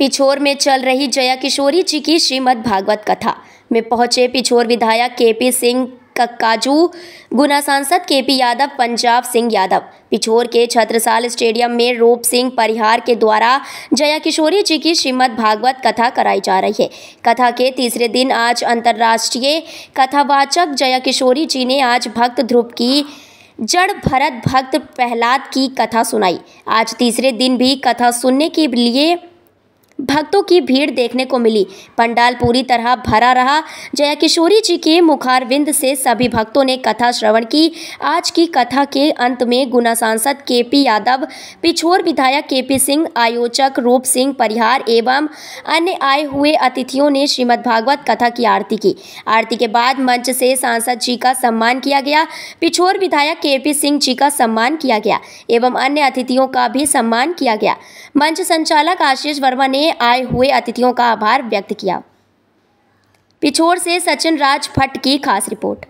पिछोर में चल रही जया किशोरी जी की श्रीमद् भागवत कथा में पहुंचे पिछोर विधायक के पी सिंह कक्काजू, गुना सांसद के पी यादव, पंजाब सिंह यादव। पिछोर के छत्रसाल स्टेडियम में रूप सिंह परिहार के द्वारा जया किशोरी जी की श्रीमद् भागवत कथा कराई जा रही है। कथा के तीसरे दिन आज अंतर्राष्ट्रीय कथावाचक जया किशोरी जी ने आज भक्त ध्रुव की जड़ भरत भक्त प्रहलाद की कथा सुनाई। आज तीसरे दिन भी कथा सुनने के लिए भक्तों की भीड़ देखने को मिली। पंडाल पूरी तरह भरा रहा। जया किशोरी जी के मुखारविंद से सभी भक्तों ने कथा श्रवण की। आज की कथा के अंत में गुना सांसद के पी यादव, पिछोर विधायक के पी सिंह, आयोजक रूप सिंह परिहार एवं अन्य आए हुए अतिथियों ने श्रीमद् भागवत कथा की आरती की। आरती के बाद मंच से सांसद जी का सम्मान किया गया, पिछोर विधायक के पी सिंह जी का सम्मान किया गया एवं अन्य अतिथियों का भी सम्मान किया गया। मंच संचालक आशीष वर्मा ने आए हुए अतिथियों का आभार व्यक्त किया। पिछोर से सचिन राज भट्ट की खास रिपोर्ट।